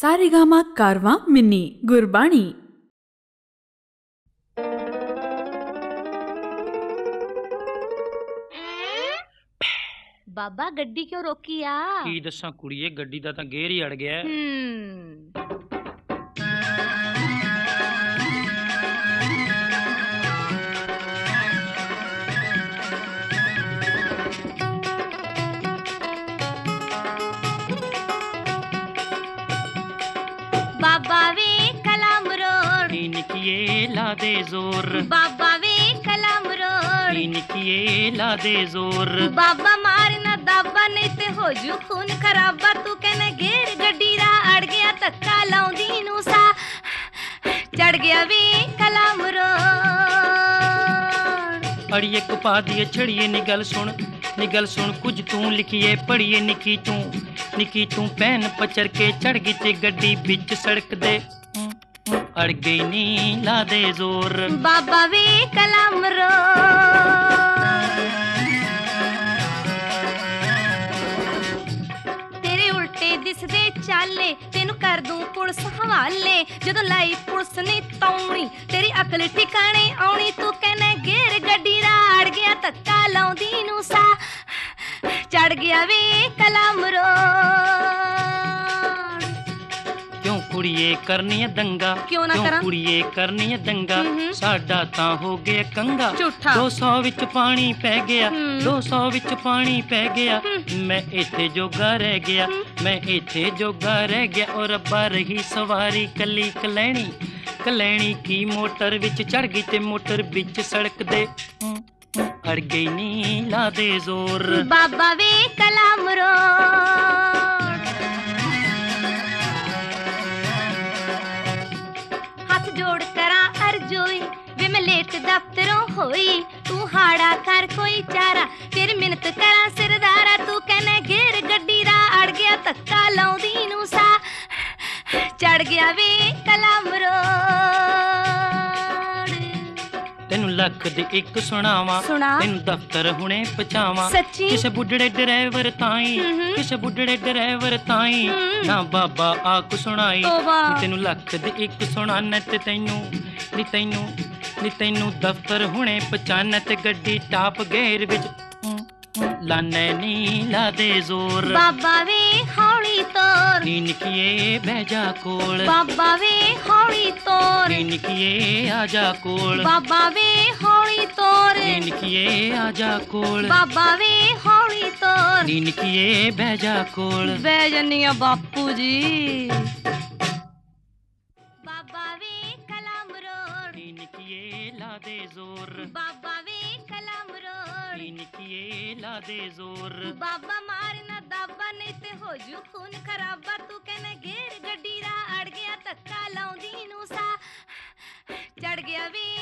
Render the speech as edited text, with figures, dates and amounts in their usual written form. सारेगामा कारवा मिनी गुरबाणी। बाबा गड्डी क्यों रोकी आ? की दसा कुड़िए गड्डी दा तां गेर ही अड़ गया। बाबा वे कला मरोड़ इनकी ला दे जोर। बाबा वे कला मरोड़ इनकी ला दे जोर। बाबा मारना दाबा नहीं ते हो जू खून खराबा। तू कहना गेर गड्डी रा अड़ गया धक्का लाउंदी नू सा चढ़ गया वे कला मरोड़। अड़िए कुपा दिए छड़िए निगल सुन कुछ तू लिखिए पढ़िए निकी तू पैन पचर के चढ़ गई ते गड्डी बिच सड़क दे अड़ गई नी ला दे जोर। बाबा वे कला मरोड़ तेरे उल्टे दिसदे चाले तेनू कर दूं पुलिस हवाले। जदों लाई पुलिस ने तौनी तेरी अकल ठिकाने आउनी। तू कहना गेर गड्डी रा अड़ गया धक्का लाउंदी नू सा चढ़ गया वे कला मरोड़। क्यों कुड़िए करनी है दंगा? क्यों ना करा कुड़िए करनी है दंगा? साडा तां हो गया कंगा। 200 विच पानी पै गया। 200 विच पानी पै गया। मैं इथे जोगा रह गया। मैं इथे जोगा रह गया। और रब्बा रही सवारी कली कलैणी। कलैणी की मोटर विच चढ़ गई ते मोटर विच सड़क दे अड़ गई नी ला दे जोर। बाबा वे कला मरोड़ हाथ जोड़ करा अर्जोई वे मैं लेट दफ्तरों होई। तू हाड़ा कर कोई चारा फिर मिन्नत करा सिरदारा। तू कहना गेर गड्डी रा अड़ गया धक्का लाउंदी नू सा चढ़ गया वे कला मरोड़। तेनू लख दे एक सुनावा तेनू दफ्तर हुणे पहुंचावा। किसे बुढ़ड़े ड्राइवर ताई किसे बुढ़ड़े ड्राइवर ताई ना बाबा आख सुनाई। तेनू लख दे एक सुनाना ते तैनू नी तैनू नी तैनू दफ्तर हुणे पहुंचाना ते गड्डी टाप गेर विच लाने नी ला दे जोर। बाबा वे हौली तोर निकिए भेजा कोल। बाबा वे हौली तोर निकिए आजा कोल। बाबा वे हौली तोर निकिए आजा कोल। बाबा वे हौली तोर निकिए भेजा कोल। भेजनिया बापू जी। बाबा वे कला मरोड़ निकिए ला दे जोर। बाबा वे कला मरोड़ निकिए ला दे जोर। बाबा मारना दाबा नहीं ते हो जू खून खराबा। तू कहना गेर गड्डी रा अड़ गया धक्का लाउंदी नू सा चढ़ गया वे